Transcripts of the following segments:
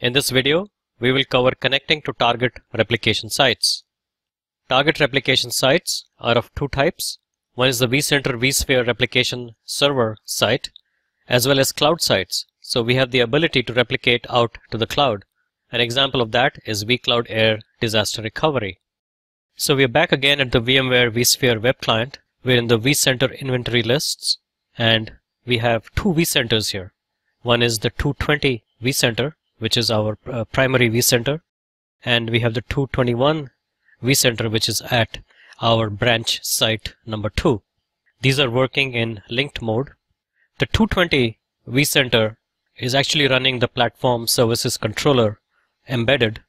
In this video, we will cover connecting to target replication sites. Target replication sites are of two types. One is the vCenter vSphere replication server site, as well as cloud sites. So we have the ability to replicate out to the cloud. An example of that is vCloud Air disaster recovery. So we are back again at the VMware vSphere web client. We're in the vCenter inventory lists, and we have two vCenters here. One is the 220 vCenter, which is our primary vCenter, and we have the 221 vCenter, which is at our branch site number 2. These are working in linked mode. The 220 vCenter is actually running the platform services controller embedded,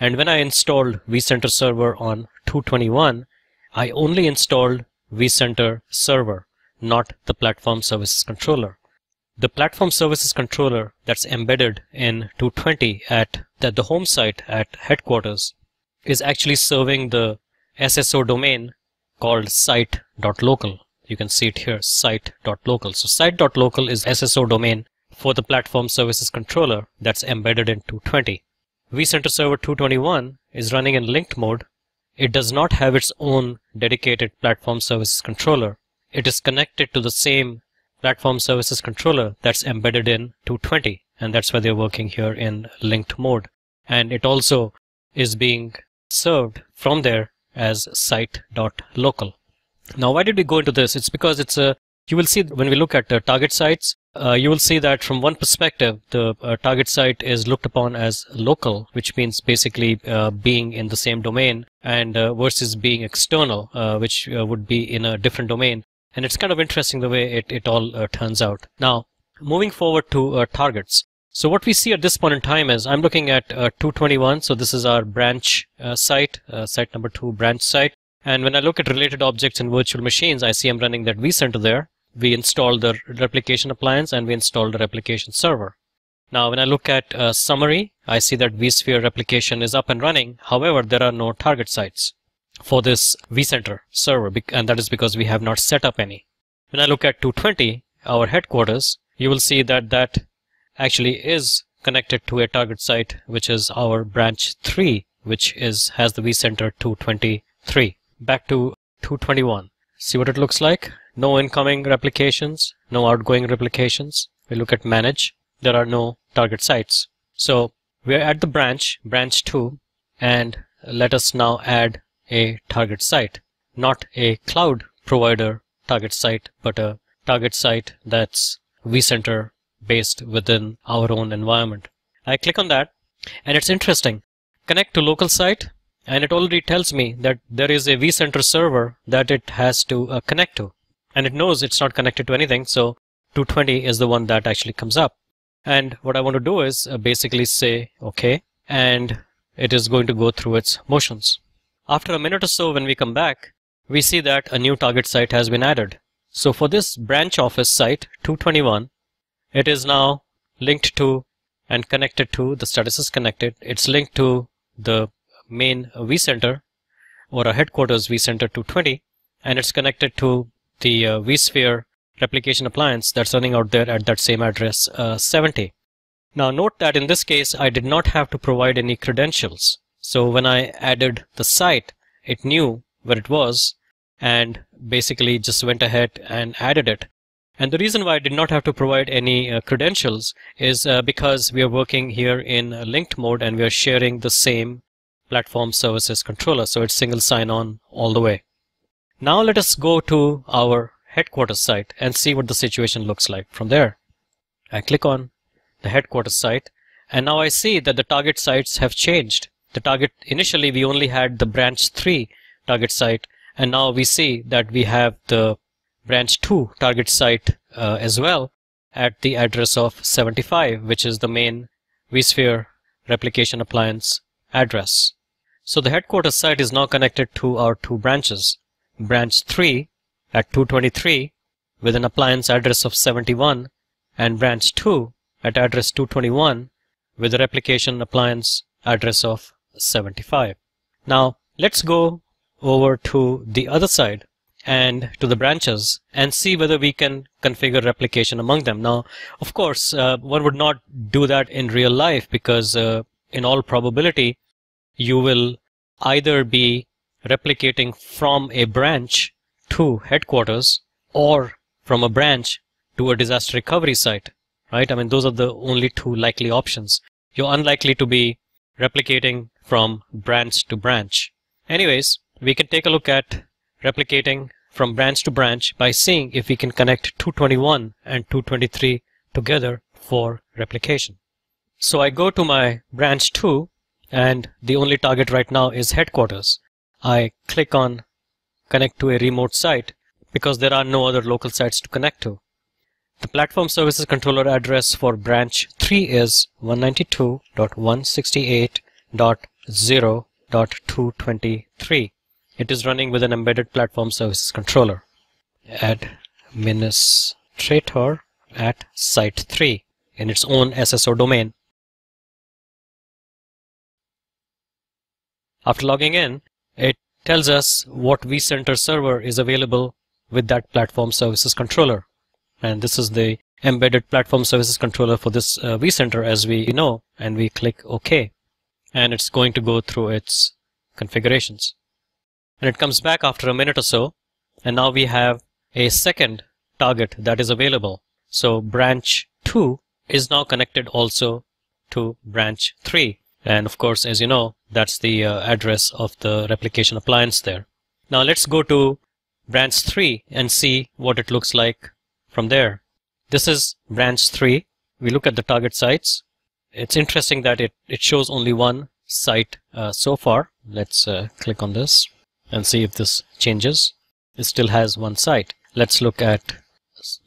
and when I installed vCenter server on 221, I only installed vCenter server, not the platform services controller. The platform services controller that's embedded in 220 at the home site at headquarters is actually serving the SSO domain called site.local. You can see it here, site.local. So site.local is SSO domain for the platform services controller that's embedded in 220. vCenter server 221 is running in linked mode. It does not have its own dedicated platform services controller. It is connected to the same platform services controller that's embedded in 220, and that's why they're working here in linked mode, and it also is being served from there as site.local. Now, why did we go into this? It's because it's a, you will see when we look at the target sites, you will see that from one perspective, the target site is looked upon as local, which means basically being in the same domain, and versus being external, which would be in a different domain. And it's kind of interesting the way it all turns out. Now, moving forward to targets. So what we see at this point in time is I'm looking at 221. So this is our branch site, site number 2 branch site. And when I look at related objects and virtual machines, I see I'm running that vCenter there. We installed the replication appliance and we installed the replication server. Now, when I look at summary, I see that vSphere replication is up and running. However, there are no target sites for this vCenter server, and that is because we have not set up any. When I look at 220, our headquarters, you will see that that actually is connected to a target site, which is our branch 3, which has the vCenter 223. Back to 221. See what it looks like? No incoming replications, no outgoing replications. We look at manage. There are no target sites. So we're at the branch 2, and let us now add a target site, not a cloud provider target site, but a target site that's vCenter based within our own environment. I click on that, and it's interesting. Connect to local site, and it already tells me that there is a vCenter server that it has to connect to, and it knows it's not connected to anything, so 220 is the one that actually comes up. And what I want to do is basically say okay, and it is going to go through its motions. After a minute or so, when we come back, we see that a new target site has been added. So for this branch office site, 221, it is now linked to and connected to, the status is connected. It's linked to the main vCenter or a headquarters vCenter 220, and it's connected to the vSphere replication appliance that's running out there at that same address 70. Now note that in this case, I did not have to provide any credentials. So when I added the site, it knew where it was and basically just went ahead and added it. And the reason why I did not have to provide any credentials is because we are working here in linked mode and we are sharing the same platform services controller. So it's single sign-on all the way. Now let us go to our headquarters site and see what the situation looks like from there. I click on the headquarters site, and now I see that the target sites have changed. The target, initially we only had the branch 3 target site, and now we see that we have the branch 2 target site as well at the address of 75, which is the main vSphere replication appliance address. So the headquarters site is now connected to our two branches, branch 3 at 223 with an appliance address of 71, and branch 2 at address 221 with a replication appliance address of 75. Now let's go over to the other side and to the branches and see whether we can configure replication among them. Now, of course, one would not do that in real life because in all probability, you will either be replicating from a branch to headquarters or from a branch to a disaster recovery site, right? I mean, those are the only two likely options. You're unlikely to be replicating from branch to branch. Anyways, we can take a look at replicating from branch to branch by seeing if we can connect 221 and 223 together for replication. So I go to my branch 2 and the only target right now is headquarters. I click on connect to a remote site because there are no other local sites to connect to. The platform services controller address for branch 3 is 192.168.0.223. It is running with an embedded platform services controller. Administrator at site 3 in its own SSO domain. After logging in, it tells us what vCenter server is available with that platform services controller. And this is the embedded platform services controller for this vCenter, as we know, and we click OK. And it's going to go through its configurations. And it comes back after a minute or so, and now we have a second target that is available. So branch 2 is now connected also to branch 3. And of course, as you know, that's the address of the replication appliance there. Now let's go to branch 3 and see what it looks like from there. This is branch 3. We look at the target sites. It's interesting that it shows only one site so far. Let's click on this and see if this changes. It still has one site. Let's look at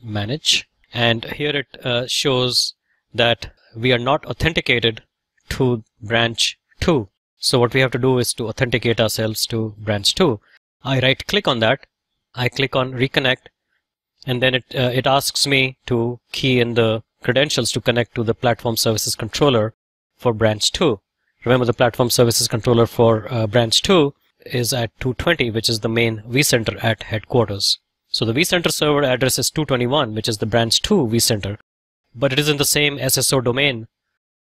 manage, and here it shows that we are not authenticated to branch 2. So what we have to do is to authenticate ourselves to branch 2. I right click on that, I click on reconnect, and then it asks me to key in the credentials to connect to the platform services controller for branch 2. Remember, the platform services controller for branch 2 is at 220, which is the main vCenter at headquarters. So the vCenter server address is 221, which is the branch 2 vCenter, but it is in the same SSO domain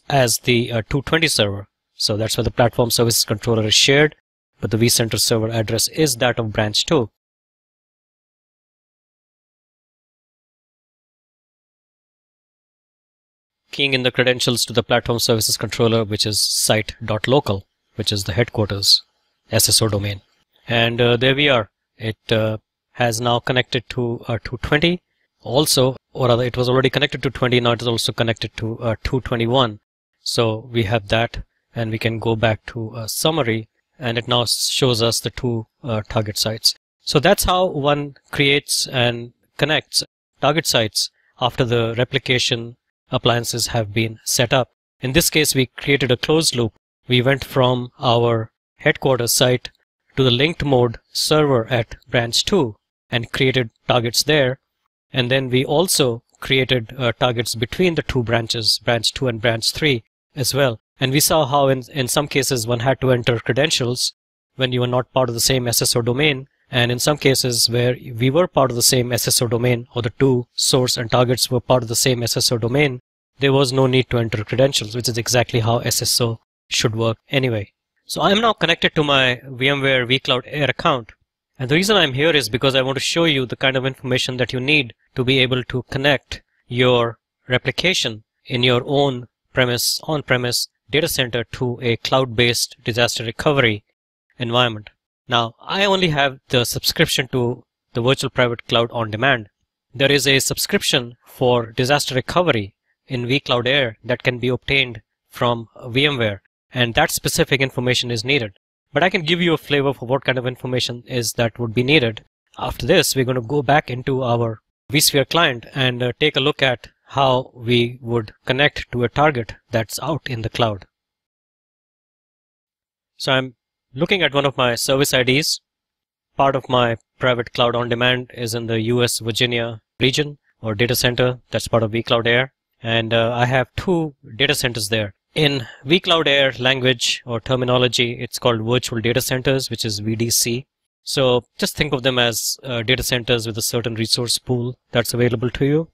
as the 220 server. So that's where the platform services controller is shared, but the vCenter server address is that of branch 2. Keying in the credentials to the platform services controller, which is site.local, which is the headquarters SSO domain. And there we are. It has now connected to 220 also, or rather it was already connected to 20, now it is also connected to 221. So we have that, and we can go back to summary, and it now shows us the two target sites. So that's how one creates and connects target sites after the replication appliances have been set up. In this case, we created a closed loop. We went from our headquarters site to the linked mode server at branch 2 and created targets there, and then we also created targets between the two branches, branch 2 and branch 3 as well. And we saw how in some cases one had to enter credentials when you were not part of the same SSO domain, and in some cases where we were part of the same SSO domain, or the two source and targets were part of the same SSO domain, there was no need to enter credentials, which is exactly how SSO should work anyway. So I'm now connected to my VMware vCloud Air account. And the reason I'm here is because I want to show you the kind of information that you need to be able to connect your replication in your own premise, on-premise data center to a cloud-based disaster recovery environment. Now, I only have the subscription to the virtual private cloud on demand. There is a subscription for disaster recovery in vCloud Air that can be obtained from VMware, and that specific information is needed. But I can give you a flavor for what kind of information is that would be needed. After this, we're going to go back into our vSphere client and take a look at how we would connect to a target that's out in the cloud. So I'm looking at one of my service IDs. Part of my private cloud on demand is in the US Virginia region or data center that's part of vCloud Air. And I have two data centers there. In vCloud Air language or terminology, it's called virtual data centers, which is VDC. So just think of them as data centers with a certain resource pool that's available to you.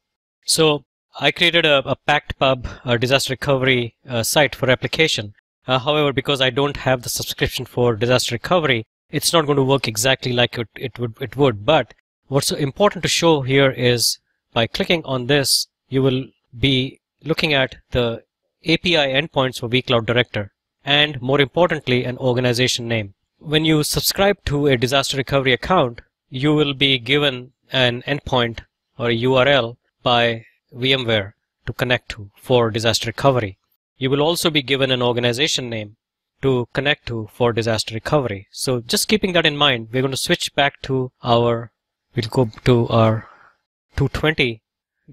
So I created a packed pub disaster recovery site for replication. However, because I don't have the subscription for disaster recovery, it's not going to work exactly like it would. But what's important to show here is by clicking on this, you will be looking at the API endpoints for vCloud Director and, more importantly, an organization name. When you subscribe to a disaster recovery account, you will be given an endpoint or a URL by VMware to connect to for disaster recovery. You will also be given an organization name to connect to for disaster recovery. So just keeping that in mind, we're going to switch back to our, we'll go to our 220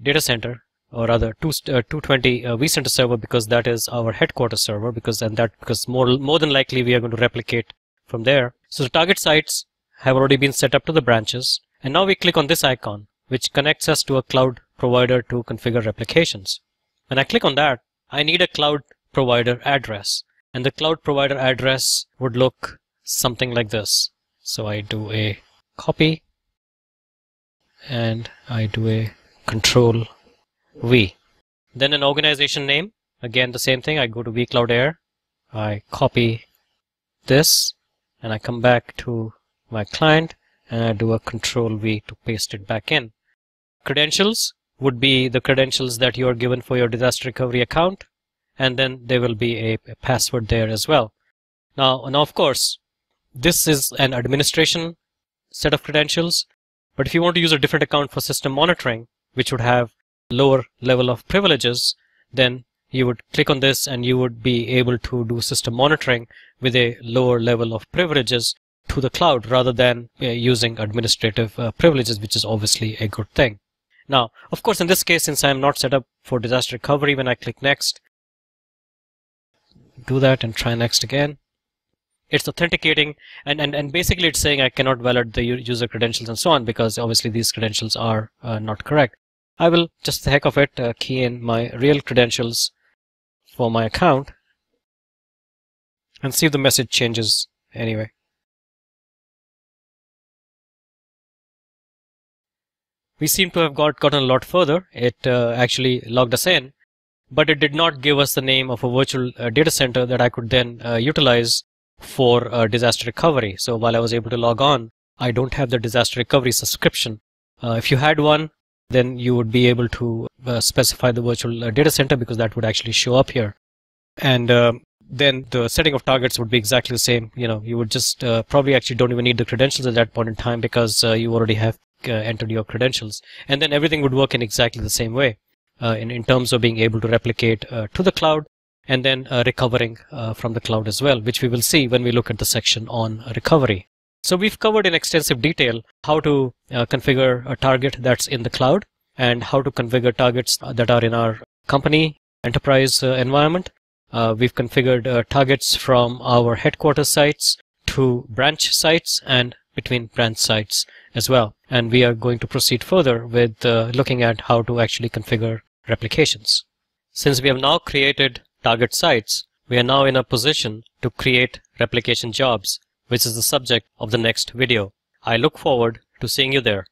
data center, or rather 220 vCenter server, because that is our headquarters server, because more than likely we are going to replicate from there. So the target sites have already been set up to the branches, and now we click on this icon, which connects us to a cloud provider to configure replications. When I click on that, I need a cloud provider address, and the cloud provider address would look something like this. So I do a copy and I do a control V. Then an organization name, again the same thing, I go to vCloud Air, I copy this and I come back to my client and I do a control V to paste it back in. Credentials would be the credentials that you are given for your disaster recovery account, and then there will be a password there as well. Now of course, this is an administration set of credentials, but if you want to use a different account for system monitoring, which would have lower level of privileges, then you would click on this and you would be able to do system monitoring with a lower level of privileges to the cloud rather than using administrative privileges, which is obviously a good thing. Now, of course, in this case, since I'm not set up for disaster recovery, when I click next, do that and try next again, it's authenticating and basically it's saying I cannot validate the user credentials and so on, because obviously these credentials are not correct. I will, just the heck of it, key in my real credentials for my account and see if the message changes anyway. We seem to have gotten a lot further. It actually logged us in, but it did not give us the name of a virtual data center that I could then utilize for disaster recovery. So while I was able to log on, I don't have the disaster recovery subscription. If you had one, then you would be able to specify the virtual data center, because that would actually show up here. And then the setting of targets would be exactly the same. You know, you would just probably actually don't even need the credentials at that point in time, because you already have entered your credentials. And then everything would work in exactly the same way in terms of being able to replicate to the cloud and then recovering from the cloud as well, which we will see when we look at the section on recovery. So we've covered in extensive detail how to configure a target that's in the cloud and how to configure targets that are in our company enterprise environment. We've configured targets from our headquarters sites to branch sites and between branch sites as well. And we are going to proceed further with looking at how to actually configure replications. Since we have now created target sites, we are now in a position to create replication jobs, which is the subject of the next video. I look forward to seeing you there.